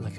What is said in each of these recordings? like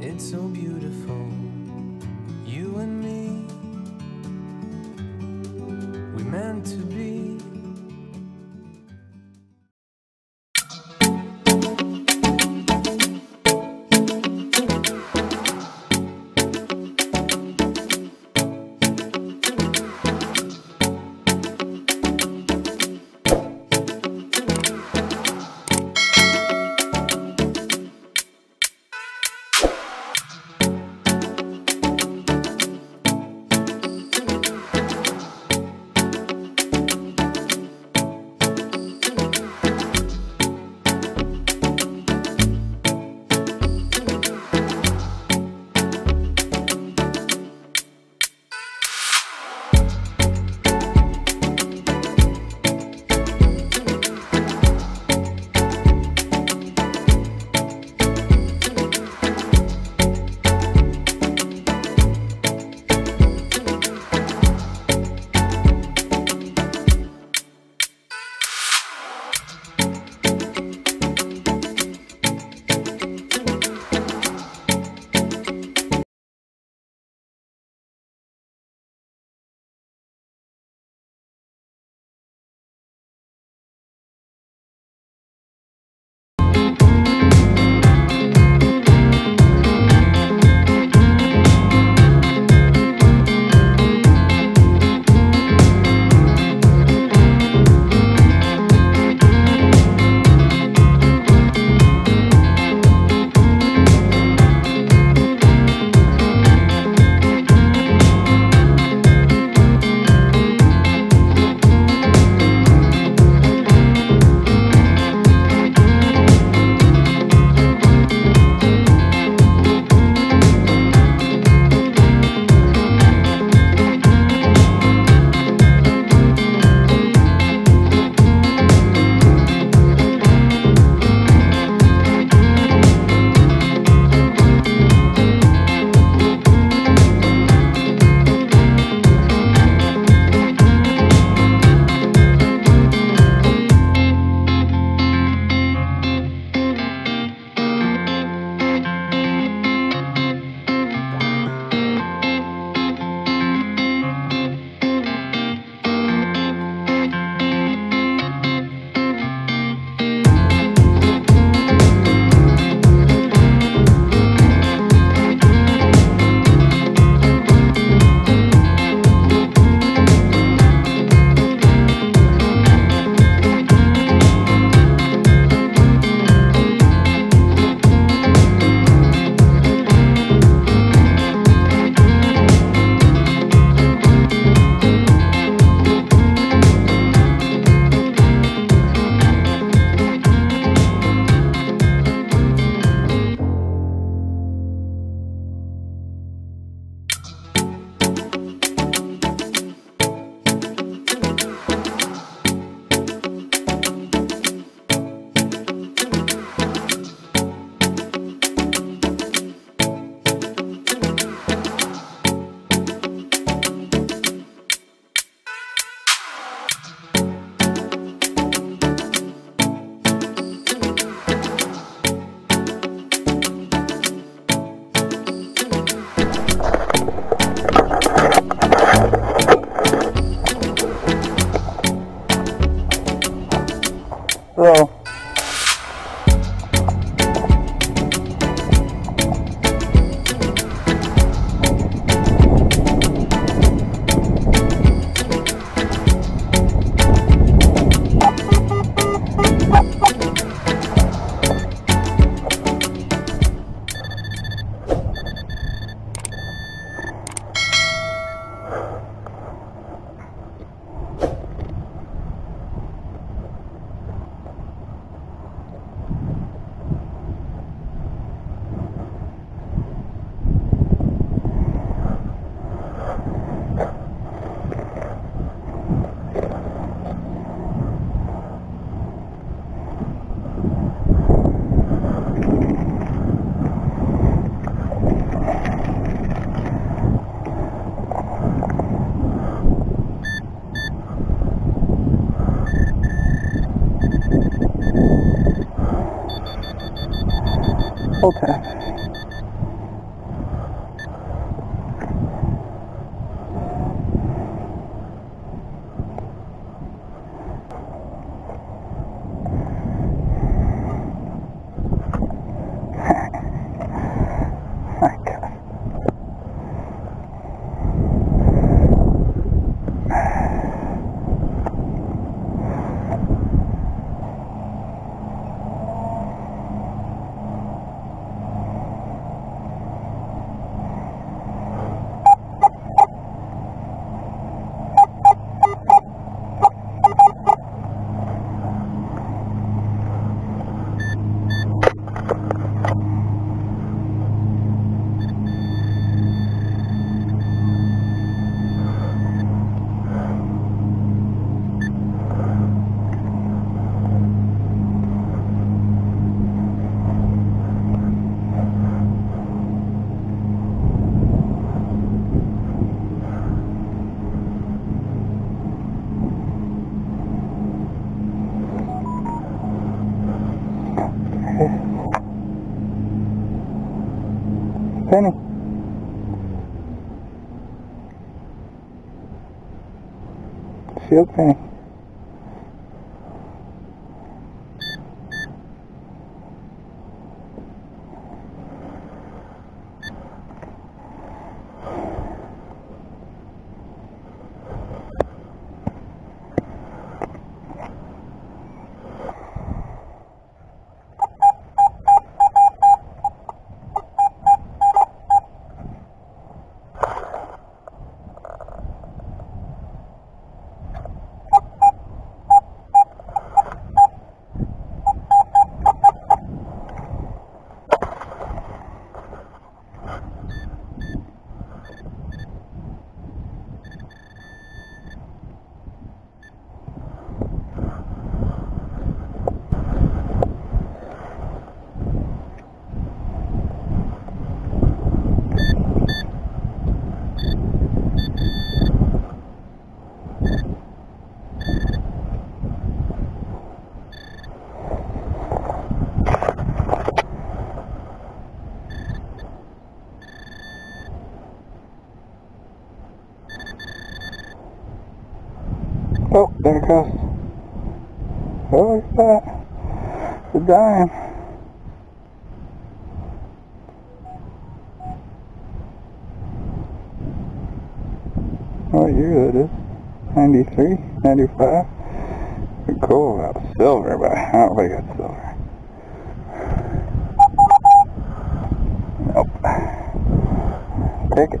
it's so beautiful, you and me. We're meant to be. Okay. Penny. Shield penny. Oh, there it goes. Oh, look at that. It's a dime. What year that is? 93? 95? Cool, that was silver, but I don't think it's silver. Nope. Take it.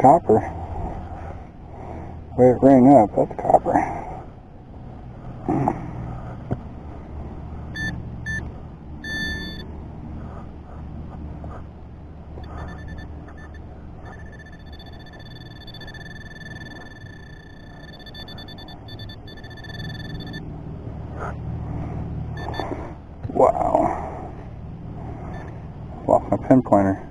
Copper. Where it rang up, that's copper. Wow. Wow. a pinpointer.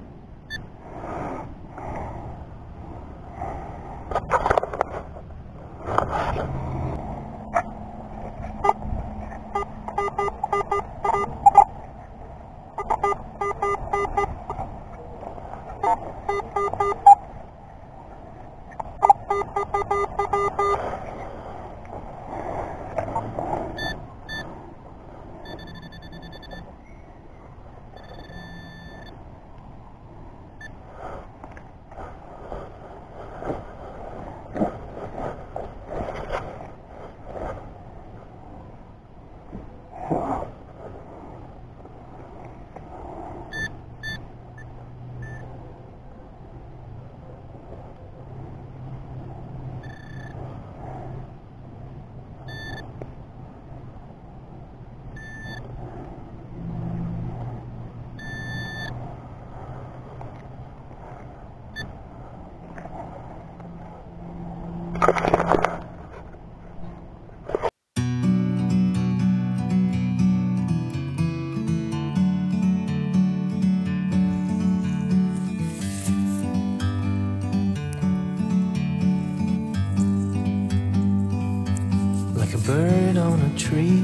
Tree.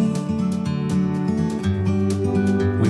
we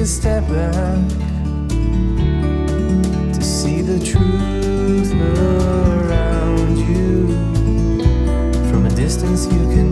A step back to see the truth around you. From a distance you can